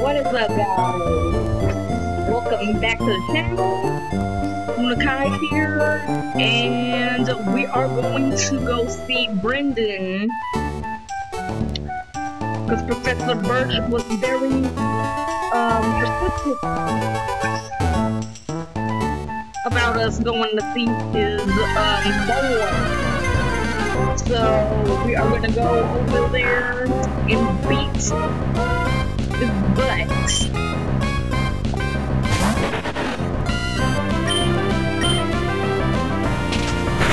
What is up, guys? Welcome back to the channel. LunaKai here, and we are going to go see Brendan because Professor Birch was very persistent about us going to see his boy. So we are gonna go over there and beat his butt.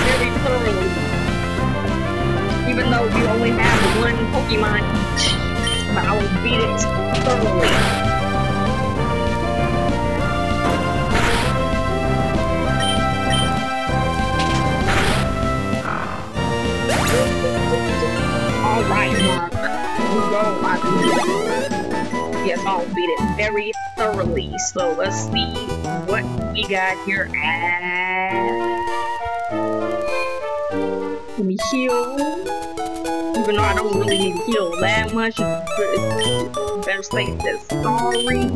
Very thoroughly. Even though we only have one Pokemon each, but I will beat it thoroughly. Alright, Mark. We go, Mark. Yes, I'll beat it very thoroughly. So let's see what we got here Let me heal. Even though I don't really need to heal that much, it's better safe than sorry.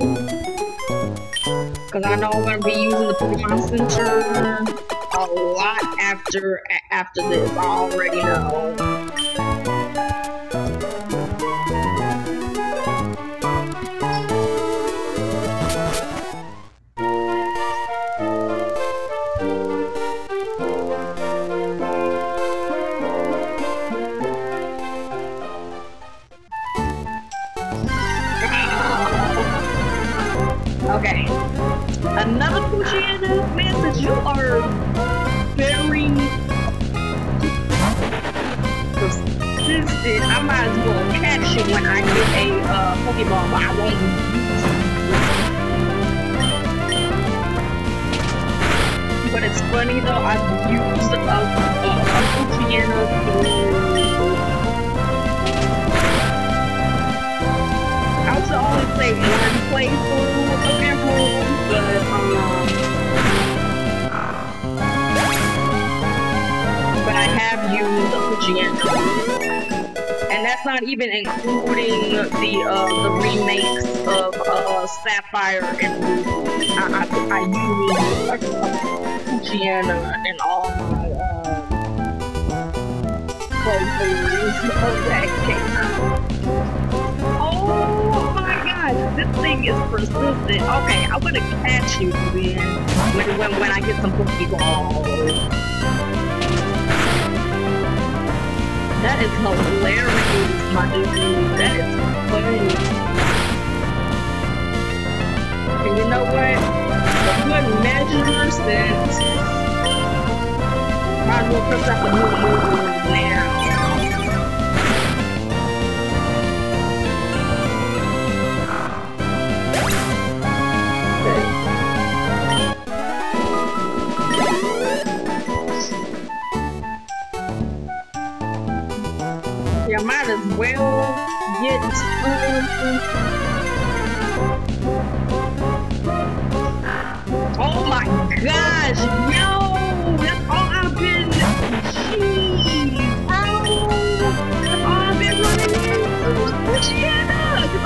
Because I know I'm going to be using the Pokemon Center a lot after this. I already know. Okay, another Poochyena, man, that you are very persistent. I might as well catch you when I get a Pokeball, but I won't use it. But it's funny though, I've used a Poochyena. I also only play one playthrough. But I have used the Poochyena, and that's not even including the remakes of Sapphire and Route. I use Poochyena in all my playthroughs of that game. Oh my god, this thing is persistent. Okay, I'm gonna catch you then when I get some Pokeballs. That is hilarious, my dude. That is funny. And you know what? A good measure since might as well press out the move now. I might as well get Oh my gosh, yo! That's all I've been. Jeez, bro! That's all I've been running into was Poochyena! Cause I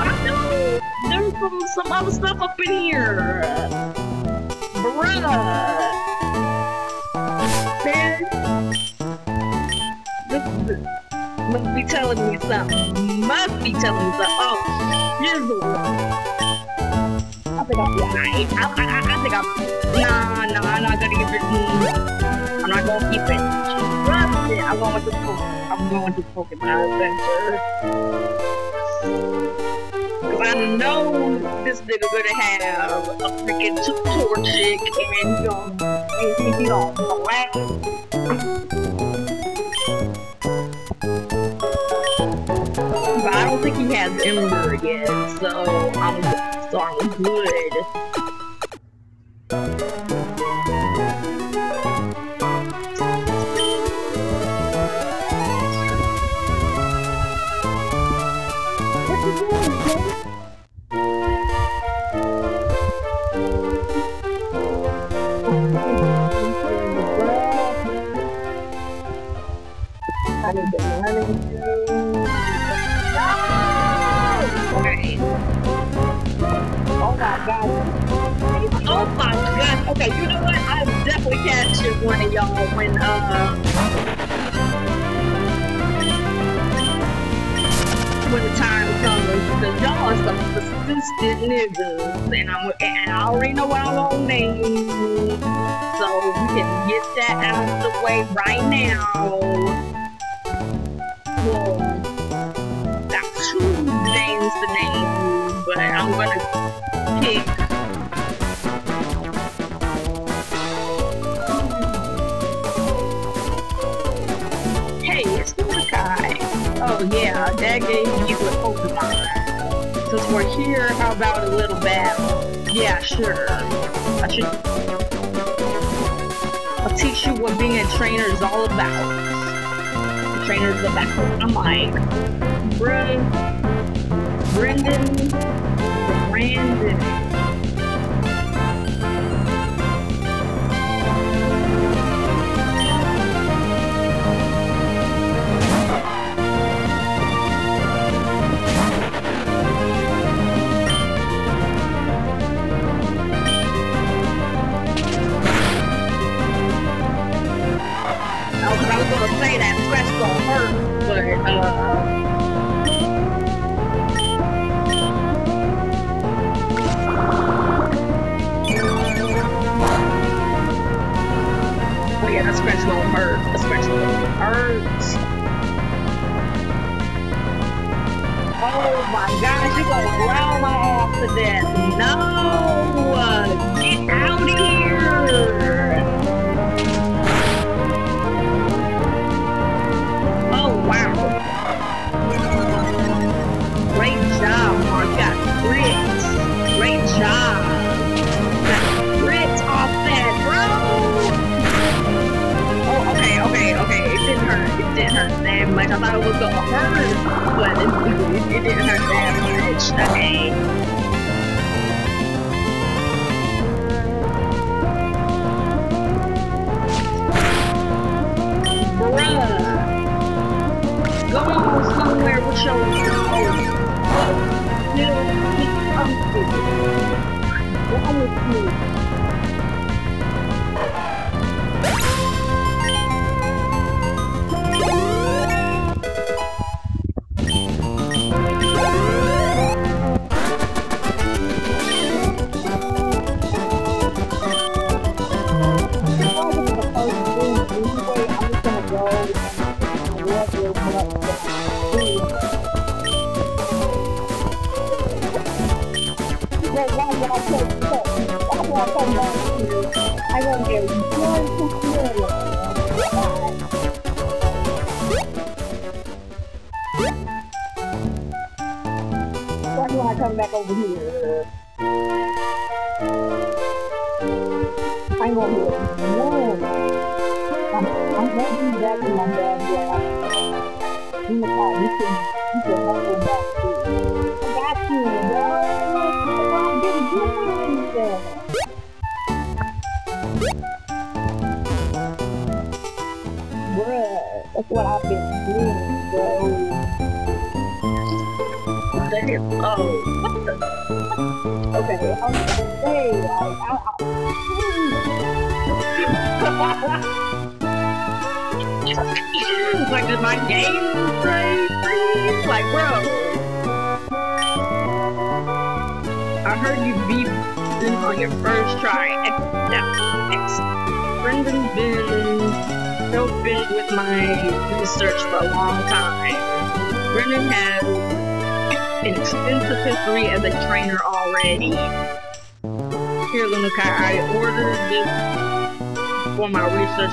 know there's some other stuff up in here. Bruh! Man. This must be telling me something. Oh, shizzle. I think I'll be alright. I think I'll. Nah, I'm not gonna give it. I'm not gonna keep it. Trust it. I'm going to Pokemon. I'm going to Pokemon Adventure. Cause I know this nigga gonna have a freaking Torchic and he's gonna be all black. But I don't think he has Ember yet, so I'm good. I need to Okay, you know what? I definitely captured one of y'all when, the time comes, because y'all are some persistent niggas, and I already know what I'm gonna name, so we can get that out of the way right now. Well, got two names to name, but I'm gonna pick. Hey, it's LunaKai. Oh yeah, that gave you a Pokemon. Since we're here, how about a little battle? Yeah, sure. I'll teach you what being a trainer is all about. The trainer's the back. I'm like, Brendan.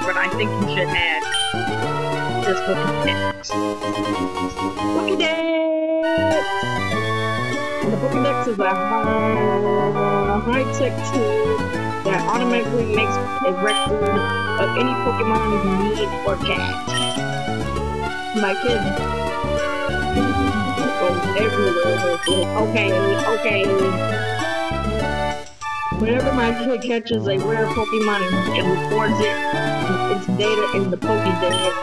But I think you should add this Pokédex. The Pokédex is a high-tech tool that automatically makes a record of any Pokémon you need or catch. My kid goes everywhere. Okay. Whenever my kid catches a rare Pokemon and records it, its data in the Pokédex.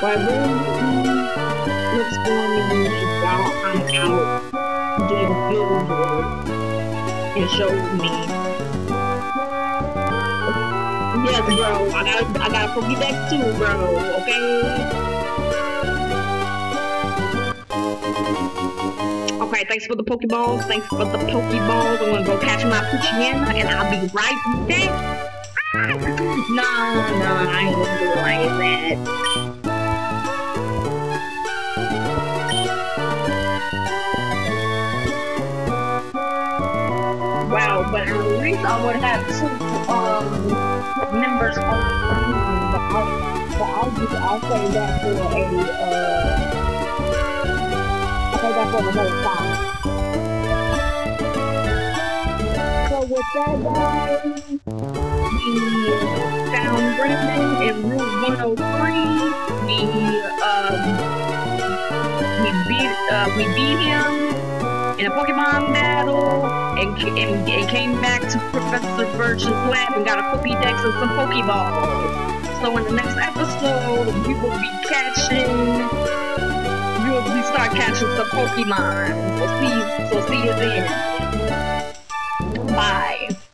While Brendan looks for me while I'm out doing billboard and shows me. bro. I got a Pokédex too, bro. Okay. Okay. Thanks for the Pokeballs. Thanks for the Pokeballs. I'm gonna go catch my Poochyena, and I'll be right back. Ah! No, I ain't gonna do it like that. But at least I would have two members of the team, but I'll say that for the whole time. So with that, guys, we found Brendan in Route 103. We beat him in a Pokemon battle, and came back to Professor Birch's lab and got a Pokédex and some Pokeballs. So in the next episode, we will start catching some Pokemon. We'll see you then. Bye.